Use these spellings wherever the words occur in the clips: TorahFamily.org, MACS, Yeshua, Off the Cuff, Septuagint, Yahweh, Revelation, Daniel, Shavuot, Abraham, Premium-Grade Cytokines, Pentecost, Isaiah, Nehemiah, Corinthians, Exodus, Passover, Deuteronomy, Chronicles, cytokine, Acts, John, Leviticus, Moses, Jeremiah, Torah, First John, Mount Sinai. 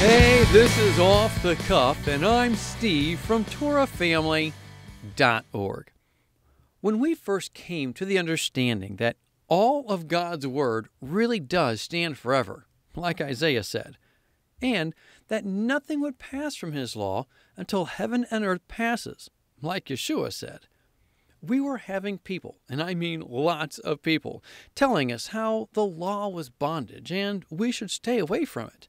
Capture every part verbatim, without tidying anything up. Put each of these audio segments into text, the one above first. Hey, this is Off the Cuff, and I'm Steve from Torah Family dot org. When we first came to the understanding that all of God's Word really does stand forever, like Isaiah said, and that nothing would pass from His law until heaven and earth passes, like Yeshua said, we were having people, and I mean lots of people, telling us how the law was bondage and we should stay away from it,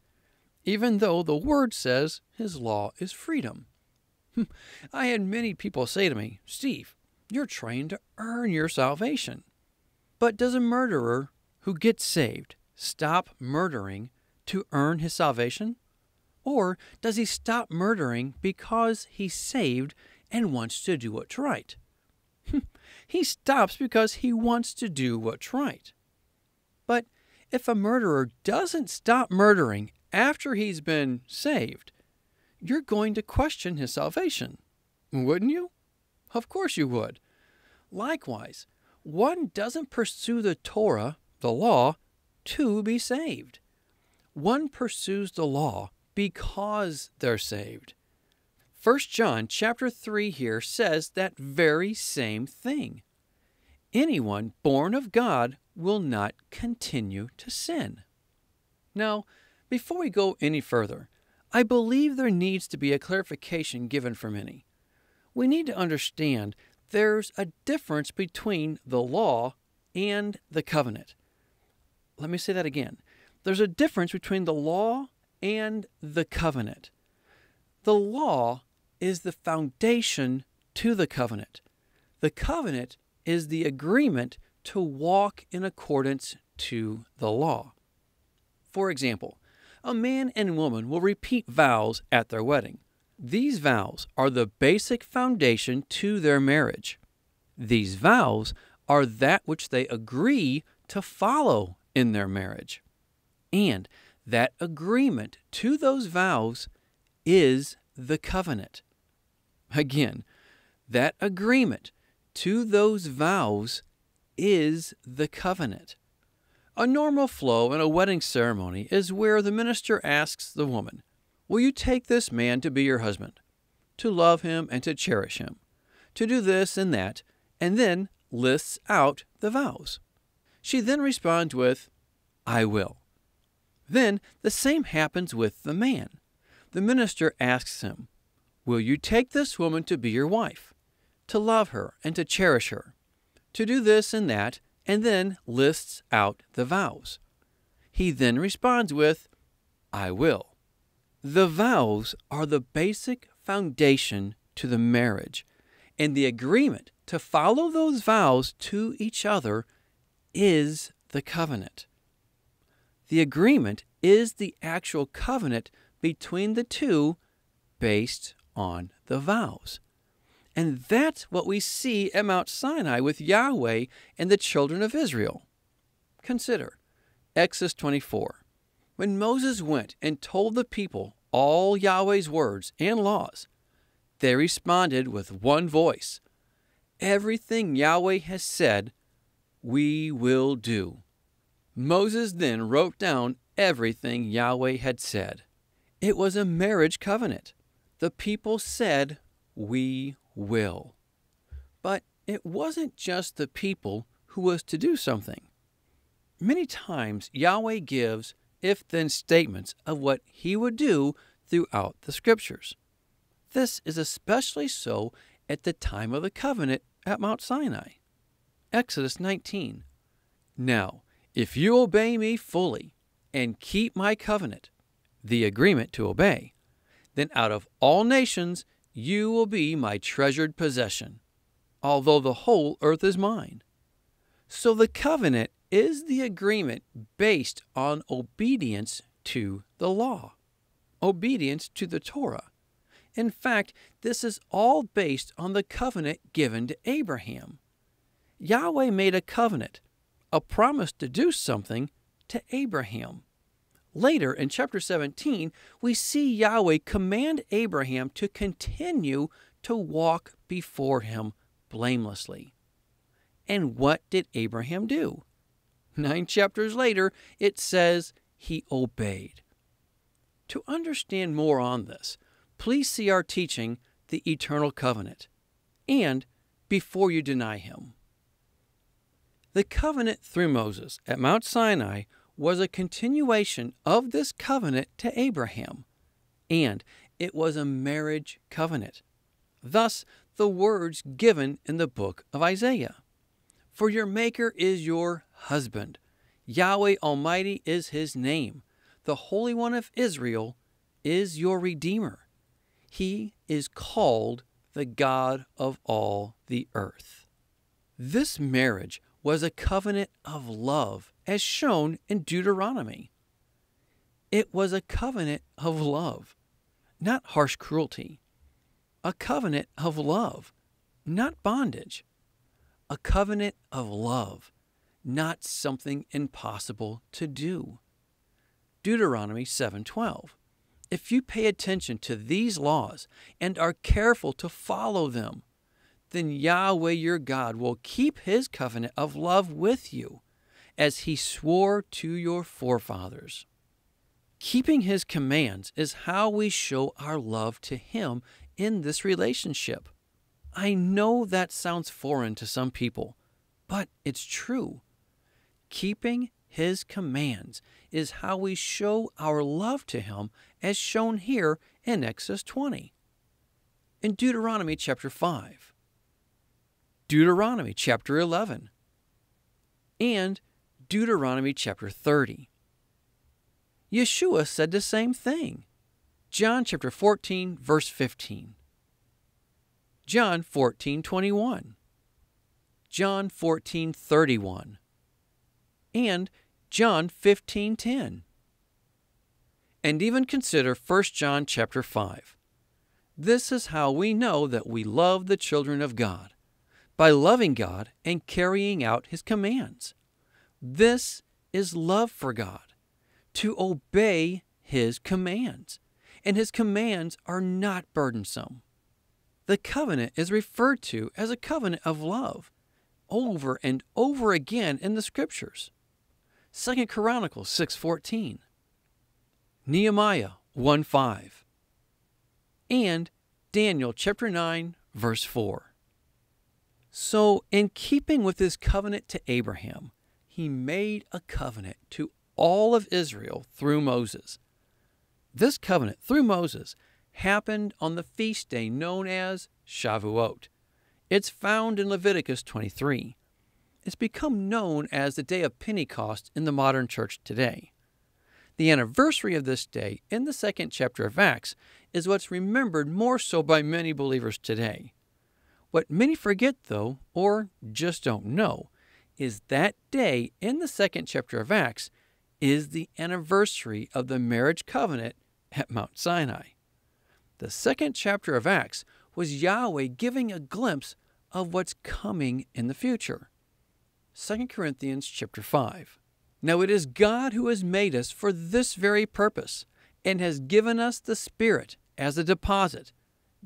even though the Word says His law is freedom. I had many people say to me, "Steve, you're trying to earn your salvation." But does a murderer who gets saved stop murdering to earn his salvation? Or does he stop murdering because he's saved and wants to do what's right? He stops because he wants to do what's right. But if a murderer doesn't stop murdering after he's been saved, you're going to question his salvation, wouldn't you? Of course you would. Likewise, one doesn't pursue the Torah, the law, to be saved. One pursues the law because they're saved. First John chapter three here says that very same thing. Anyone born of God will not continue to sin. Now, before we go any further, I believe there needs to be a clarification given for many. We need to understand there's a difference between the law and the covenant. Let me say that again. There's a difference between the law and the covenant. The law is the foundation to the covenant. The covenant is the agreement to walk in accordance to the law. For example, a man and woman will repeat vows at their wedding. These vows are the basic foundation to their marriage. These vows are that which they agree to follow in their marriage. And that agreement to those vows is the covenant. Again, that agreement to those vows is the covenant. A normal flow in a wedding ceremony is where the minister asks the woman, "Will you take this man to be your husband, to love him and to cherish him, to do this and that," and then lists out the vows. She then responds with, "I will." Then the same happens with the man. The minister asks him, "Will you take this woman to be your wife, to love her and to cherish her, to do this and that," and then lists out the vows. He then responds with, "I will." The vows are the basic foundation to the marriage, and the agreement to follow those vows to each other is the covenant. The agreement is the actual covenant between the two based on the vows. And that's what we see at Mount Sinai with Yahweh and the children of Israel. Consider Exodus twenty-four. When Moses went and told the people all Yahweh's words and laws, they responded with one voice, "Everything Yahweh has said, we will do." Moses then wrote down everything Yahweh had said. It was a marriage covenant. The people said, "We will." But it wasn't just the people who was to do something. Many times Yahweh gives if-then statements of what He would do throughout the Scriptures. This is especially so at the time of the covenant at Mount Sinai. Exodus nineteen. "Now, if you obey me fully and keep my covenant," the agreement to obey, "then out of all nations you will be my treasured possession, although the whole earth is mine." So the covenant is the agreement based on obedience to the law, obedience to the Torah. In fact, this is all based on the covenant given to Abraham. Yahweh made a covenant, a promise to do something, to Abraham. Later in chapter seventeen, we see Yahweh command Abraham to continue to walk before Him blamelessly. And what did Abraham do? Nine chapters later, it says he obeyed. To understand more on this, please see our teaching, The Eternal Covenant, and Before You Deny Him. The covenant through Moses at Mount Sinai was a continuation of this covenant to Abraham, and it was a marriage covenant. Thus, the words given in the book of Isaiah. For your Maker is your husband. Yahweh Almighty is his name. The Holy One of Israel is your Redeemer. He is called the God of all the earth. This marriage was a covenant of love, as shown in Deuteronomy. It was a covenant of love, not harsh cruelty. A covenant of love, not bondage. A covenant of love, not something impossible to do. Deuteronomy seven twelve. If you pay attention to these laws and are careful to follow them, then Yahweh your God will keep his covenant of love with you, as he swore to your forefathers. Keeping his commands is how we show our love to him in this relationship. I know that sounds foreign to some people, but it's true. Keeping his commands is how we show our love to him, as shown here in Exodus twenty. In Deuteronomy chapter five, Deuteronomy chapter eleven, and Deuteronomy chapter thirty. Yeshua said the same thing. John chapter fourteen, verse fifteen. John fourteen, twenty-one. John fourteen, thirty-one. And John fifteen, ten. And even consider First John chapter five. This is how we know that we love the children of God, by loving God and carrying out his commands. This is love for God, to obey his commands, and his commands are not burdensome. The covenant is referred to as a covenant of love over and over again in the Scriptures. Second Chronicles six fourteen, Nehemiah one five, and Daniel chapter nine, verse four. So, in keeping with his covenant to Abraham, he made a covenant to all of Israel through Moses. This covenant through Moses happened on the feast day known as Shavuot. It's found in Leviticus twenty-three. It's become known as the day of Pentecost in the modern church today. The anniversary of this day in the second chapter of Acts is what's remembered more so by many believers today. What many forget, though, or just don't know, is that day in the second chapter of Acts is the anniversary of the marriage covenant at Mount Sinai. The second chapter of Acts was Yahweh giving a glimpse of what's coming in the future. Second Corinthians chapter five. Now it is God who has made us for this very purpose, and has given us the Spirit as a deposit,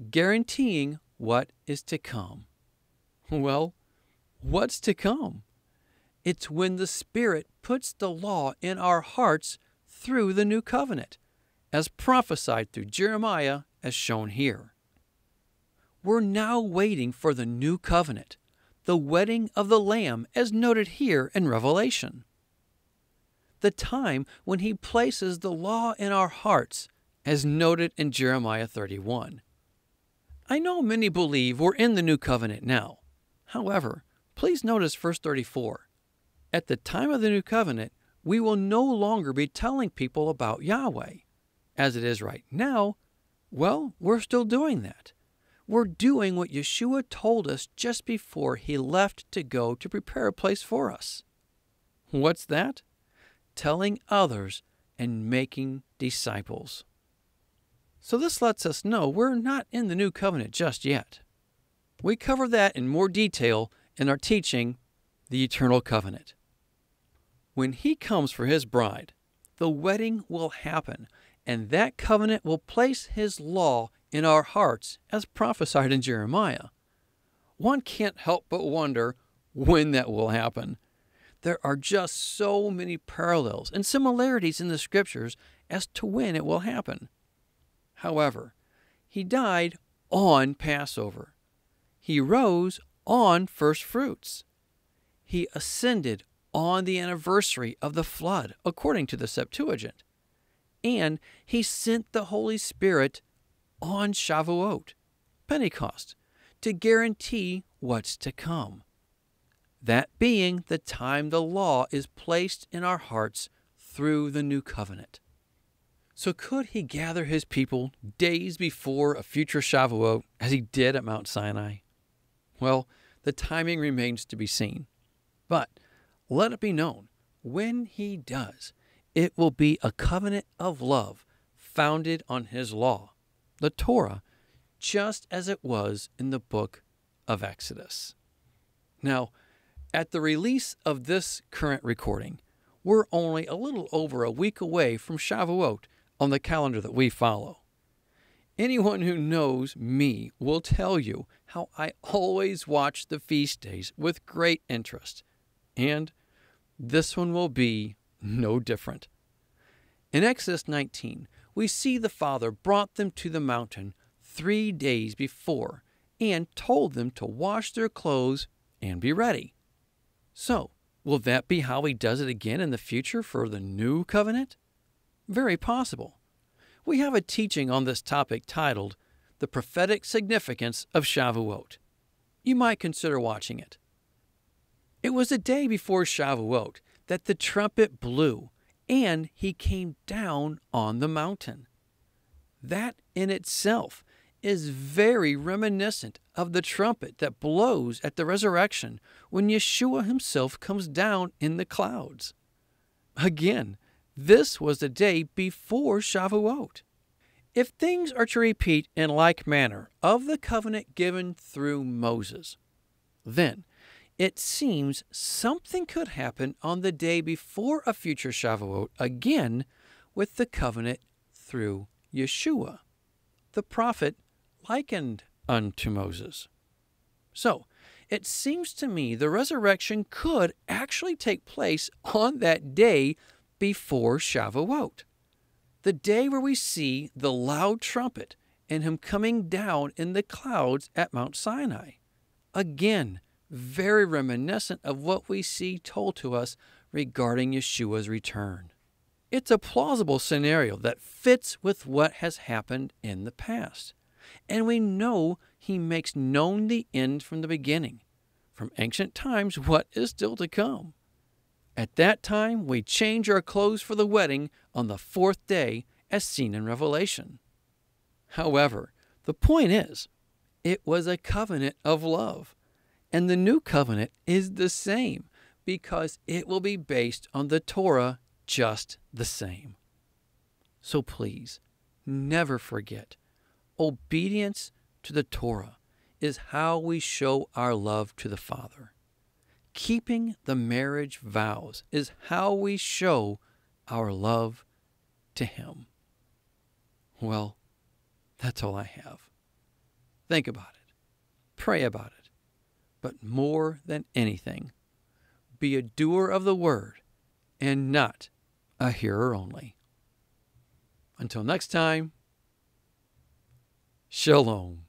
guaranteeing what is to come. Well, what's to come? It's when the Spirit puts the law in our hearts through the new covenant, as prophesied through Jeremiah, as shown here. We're now waiting for the new covenant, the wedding of the Lamb, as noted here in Revelation. The time when he places the law in our hearts, as noted in Jeremiah thirty-one. I know many believe we're in the new covenant now. However, please notice verse thirty-four. At the time of the new covenant, we will no longer be telling people about Yahweh. As it is right now, well, we're still doing that. We're doing what Yeshua told us just before he left to go to prepare a place for us. What's that? Telling others and making disciples. So this lets us know we're not in the new covenant just yet. We cover that in more detail in our teaching, The Eternal Covenant. When he comes for his bride, the wedding will happen, and that covenant will place his law in our hearts, as prophesied in Jeremiah. One can't help but wonder when that will happen. There are just so many parallels and similarities in the Scriptures as to when it will happen. However, he died on Passover. He rose on first fruits. He ascended on the anniversary of the flood, according to the Septuagint. And he sent the Holy Spirit on Shavuot, Pentecost, to guarantee what's to come, that being the time the law is placed in our hearts through the new covenant. So could he gather his people days before a future Shavuot, as he did at Mount Sinai? Well, the timing remains to be seen. But let it be known, when he does, it will be a covenant of love founded on his law, the Torah, just as it was in the book of Exodus. Now, at the release of this current recording, we're only a little over a week away from Shavuot on the calendar that we follow. Anyone who knows me will tell you how I always watch the feast days with great interest, and this one will be no different. In Exodus nineteen, we see the Father brought them to the mountain three days before and told them to wash their clothes and be ready. So, will that be how he does it again in the future for the new covenant? Very possible. We have a teaching on this topic titled, The Prophetic Significance of Shavuot. You might consider watching it. It was a day before Shavuot that the trumpet blew, and he came down on the mountain. That in itself is very reminiscent of the trumpet that blows at the resurrection when Yeshua himself comes down in the clouds. Again, this was the day before Shavuot. If things are to repeat in like manner of the covenant given through Moses, then it seems something could happen on the day before a future Shavuot again with the covenant through Yeshua, the prophet likened unto Moses. So, it seems to me the resurrection could actually take place on that day before Shavuot, the day where we see the loud trumpet and him coming down in the clouds at Mount Sinai. Again, very reminiscent of what we see told to us regarding Yeshua's return. It's a plausible scenario that fits with what has happened in the past. And we know he makes known the end from the beginning, from ancient times what is still to come. At that time, we change our clothes for the wedding on the fourth day, as seen in Revelation. However, the point is, it was a covenant of love, and the new covenant is the same because it will be based on the Torah just the same. So please, never forget, obedience to the Torah is how we show our love to the Father. Keeping the marriage vows is how we show our love to Him. Well, that's all I have. Think about it. Pray about it. But more than anything, be a doer of the Word and not a hearer only. Until next time, Shalom.